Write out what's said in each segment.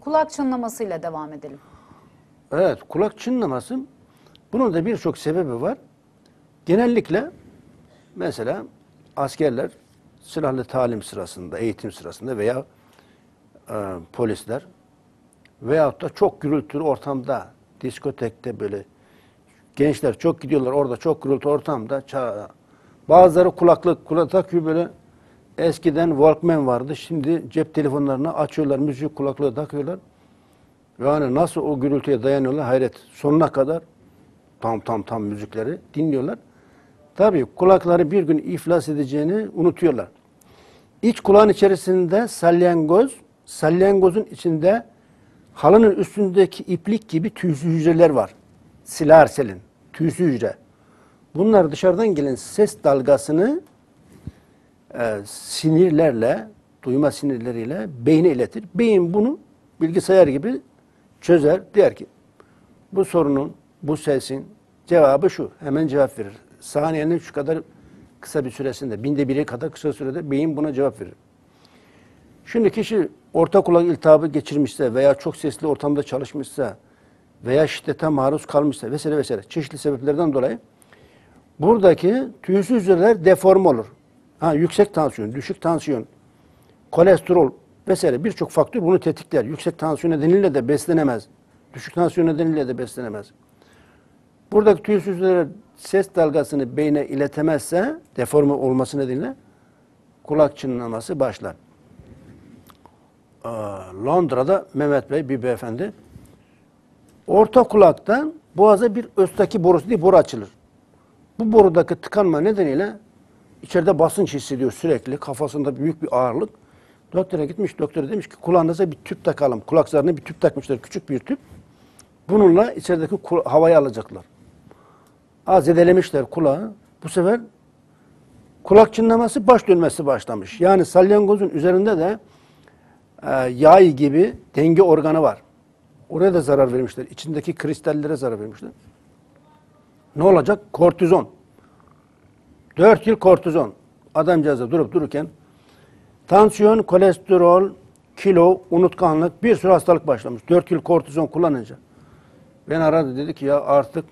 Kulak çınlamasıyla devam edelim. Evet, kulak çınlaması, bunun da birçok sebebi var. Genellikle mesela askerler silahlı talim sırasında, eğitim sırasında veya polisler veyahut da çok gürültülü ortamda, diskotekte böyle gençler çok gidiyorlar, orada çok gürültü ortamda bazıları kulaklık takıyor böyle. Eskiden Walkman vardı. Şimdi cep telefonlarını açıyorlar, müzik kulaklığı takıyorlar. Yani nasıl o gürültüye dayanıyorlar hayret. Sonuna kadar tam müzikleri dinliyorlar. Tabii kulakları bir gün iflas edeceğini unutuyorlar. İç kulağın içerisinde salyangoz, salyangozun içinde halının üstündeki iplik gibi tüysü hücreler var. Silarselin, tüysü hücre. Bunlar dışarıdan gelen ses dalgasını sinirlerle, duyma sinirleriyle beyne iletir. Beyin bunu bilgisayar gibi çözer. Der ki bu sorunun, bu sesin cevabı şu. Hemen cevap verir. Saniyenin şu kadar kısa bir süresinde, 1/1000'e kadar kısa sürede beyin buna cevap verir. Şimdi kişi orta kulak iltihabı geçirmişse veya çok sesli ortamda çalışmışsa veya şiddete maruz kalmışsa vesaire vesaire çeşitli sebeplerden dolayı buradaki tüysüz hücreler deforme olur. Yüksek tansiyon, düşük tansiyon, kolesterol vesaire birçok faktör bunu tetikler. Yüksek tansiyon nedeniyle de beslenemez. Düşük tansiyon nedeniyle de beslenemez. Buradaki tüysüz hücreler ses dalgasını beyne iletemezse, deforme olması nedeniyle kulak çınlaması başlar. Londra'da Mehmet Bey, bir beyefendi, orta kulaktan boğaza bir östaki borusu diye boru açılır. Bu borudaki tıkanma nedeniyle İçeride basınç hissediyor sürekli. Kafasında büyük bir ağırlık. Doktora gitmiş. Doktora demiş ki kulağınıza bir tüp takalım. Kulak zarına bir tüp takmışlar. Küçük bir tüp. Bununla içerideki havayı alacaklar. Zedelemişler kulağı. Bu sefer kulak çınlaması, baş dönmesi başlamış. Yani salyangozun üzerinde de yay gibi denge organı var. Oraya da zarar vermişler. İçindeki kristallere zarar vermişler. Ne olacak? Kortizon. 4 yıl kortizon. Adamcağızda durup dururken tansiyon, kolesterol, kilo, unutkanlık, bir sürü hastalık başlamış. 4 yıl kortizon kullanınca. Ben aradı, dedi ki ya artık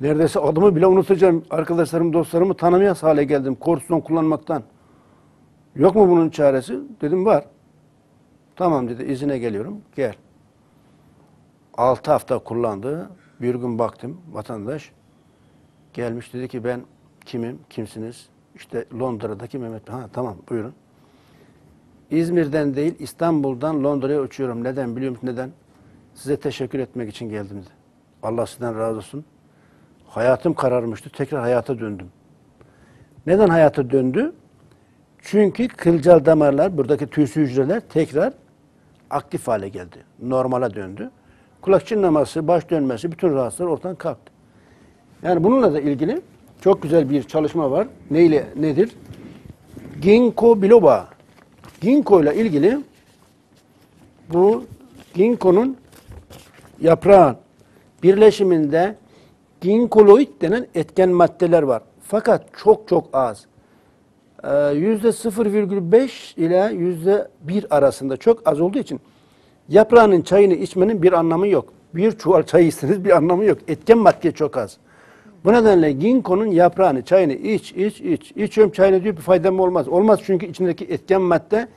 neredeyse adımı bile unutacağım. Arkadaşlarım, dostlarımı tanımayas hale geldim kortizon kullanmaktan. Yok mu bunun çaresi? Dedim var. Tamam dedi, izine geliyorum. Gel. 6 hafta kullandı. Bir gün baktım vatandaş gelmiş, dedi ki ben kimim, kimsiniz? İşte Londra'daki Mehmet Bey. Tamam, buyurun. İzmir'den değil, İstanbul'dan Londra'ya uçuyorum. Neden biliyor musun? Neden? Size teşekkür etmek için geldim dedi. Allah sizden razı olsun. Hayatım kararmıştı. Tekrar hayata döndüm. Neden hayata döndü? Çünkü kılcal damarlar, buradaki tüysü hücreler tekrar aktif hale geldi. Normala döndü. Kulak çınlaması, baş dönmesi, bütün rahatsızlar ortadan kalktı. Yani bununla da ilgili çok güzel bir çalışma var. Neyle, nedir? Ginkgo biloba. Ginkgo ile ilgili bu ginkgonun yaprağı birleşiminde ginkgolid denen etken maddeler var. Fakat çok az. %0,5 ile %1 arasında çok az olduğu için yaprağının çayını içmenin bir anlamı yok. Bir çuval çay içseniz bir anlamı yok. Etken madde çok az. Bu nedenle ginkgonun yaprağını, çayını iç. İçiyorum çayını diyor bir faydam olmaz. Olmaz çünkü içindeki etken madde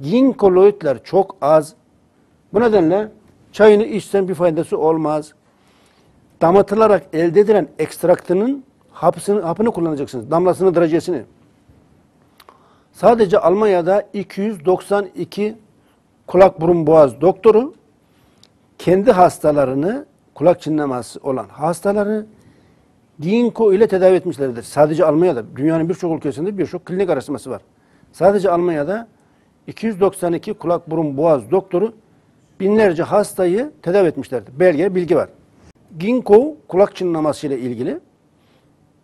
ginkgoloidler çok az. Bu nedenle çayını içsen bir faydası olmaz. Damlatılarak elde edilen ekstraktının hapını kullanacaksınız. Damlasını, derecesini. Sadece Almanya'da 292 kulak burun boğaz doktoru kendi hastalarını, kulak çınlaması olan hastaları ginkgo ile tedavi etmişlerdir. Sadece Almanya'da, dünyanın birçok ülkesinde birçok klinik araştırması var. Sadece Almanya'da 292 kulak, burun, boğaz doktoru binlerce hastayı tedavi etmişlerdir. Belge, bilgi var. Ginkgo, kulak çınlaması ile ilgili.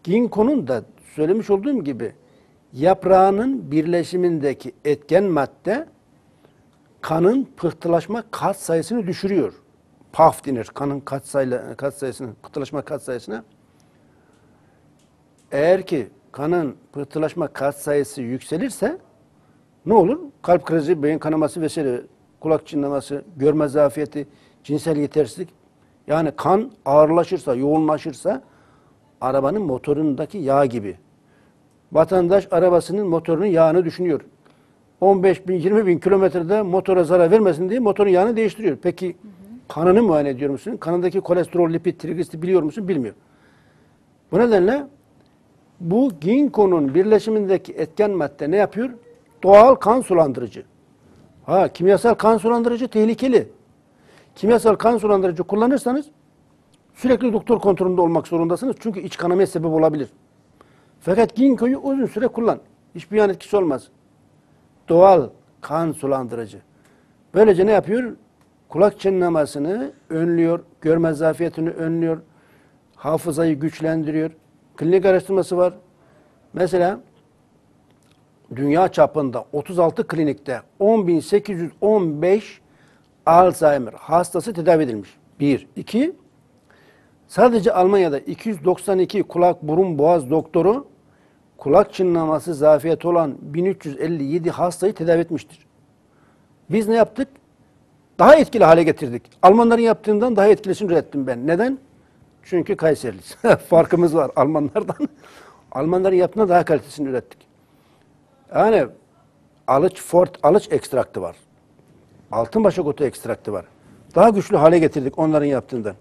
Ginkgo'nun da söylemiş olduğum gibi yaprağının birleşimindeki etken madde kanın pıhtılaşma kat sayısını düşürüyor. PAF denir. Kanın pıhtılaşma kat sayısına. Eğer ki kanın pıhtılaşma katsayısı yükselirse ne olur? Kalp krizi, beyin kanaması vesaire kulak çınlaması, görme zafiyeti, cinsel yetersizlik. Yani kan ağırlaşırsa, yoğunlaşırsa arabanın motorundaki yağ gibi. Vatandaş arabasının motorunun yağını düşünüyor. 15.000-20.000 kilometrede motora zarar vermesin diye motorun yağını değiştiriyor. Peki kanını muayene ediyor musun? Kanındaki kolesterol, lipid, trigliserit biliyor musun? Bilmiyor. Bu nedenle bu ginkgonun birleşimindeki etken madde ne yapıyor? Doğal kan sulandırıcı. Ha, kimyasal kan sulandırıcı tehlikeli. Kimyasal kan sulandırıcı kullanırsanız sürekli doktor kontrolünde olmak zorundasınız. Çünkü iç kanamaya sebep olabilir. Fakat ginkgoyu uzun süre kullan. Hiçbir yan etkisi olmaz. Doğal kan sulandırıcı. Böylece ne yapıyor? Kulak çınlamasını önlüyor, görme zafiyetini önlüyor, hafızayı güçlendiriyor. Klinik araştırması var. Mesela dünya çapında 36 klinikte 10.815 Alzheimer hastası tedavi edilmiş. 1. 2. Sadece Almanya'da 292 kulak, burun, boğaz doktoru kulak çınlaması zafiyeti olan 1357 hastayı tedavi etmiştir. Biz ne yaptık? Daha etkili hale getirdik. Almanların yaptığından daha etkilisini ürettim ben. Neden? Çünkü Kayseriliyiz. Farkımız var Almanlardan. Almanların yaptığından daha kalitesini ürettik. Yani alıç ekstraktı var. Altınbaşak otu ekstraktı var. Daha güçlü hale getirdik onların yaptığından.